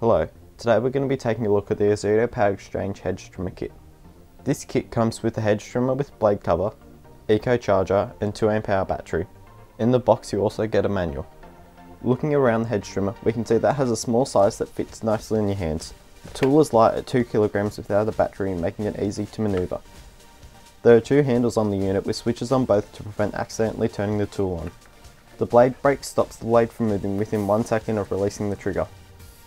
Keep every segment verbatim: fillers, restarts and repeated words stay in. Hello, today we're going to be taking a look at the Ozito Power X Change hedge trimmer kit. This kit comes with a hedge trimmer with blade cover, eco charger and two amp hour battery. In the box you also get a manual. Looking around the hedge trimmer we can see that it has a small size that fits nicely in your hands. The tool is light at two kilograms without a battery, making it easy to manoeuvre. There are two handles on the unit with switches on both to prevent accidentally turning the tool on. The blade brake stops the blade from moving within one second of releasing the trigger.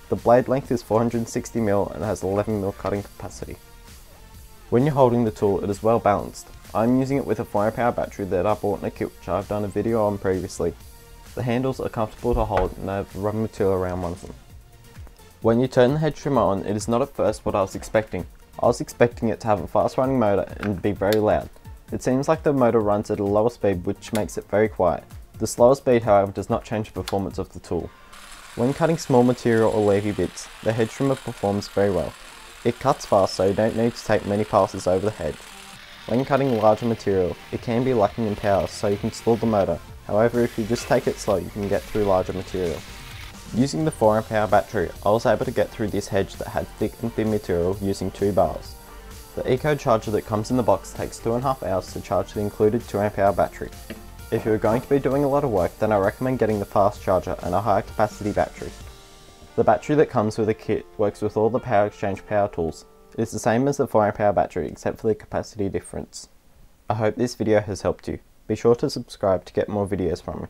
The blade length is four hundred sixty millimeters and has eleven millimeter cutting capacity. When you're holding the tool, it is well balanced. I'm using it with a Firepower battery that I bought in a kit which I've done a video on previously. The handles are comfortable to hold and have rubber material around one of them. When you turn the hedge trimmer on, it is not at first what I was expecting. I was expecting it to have a fast running motor and be very loud. It seems like the motor runs at a lower speed, which makes it very quiet. The slower speed however does not change the performance of the tool. When cutting small material or leafy bits, the hedge trimmer performs very well. It cuts fast, so you don't need to take many passes over the hedge. When cutting larger material, it can be lacking in power, so you can stall the motor. However, if you just take it slow, you can get through larger material. Using the four amp hour battery, I was able to get through this hedge that had thick and thin material using two bars. The eco charger that comes in the box takes two and a half hours to charge the included two amp hour battery. If you are going to be doing a lot of work, then I recommend getting the fast charger and a higher capacity battery. The battery that comes with the kit works with all the Power X Change power tools. It is the same as the four amp hour battery except for the capacity difference. I hope this video has helped you. Be sure to subscribe to get more videos from me.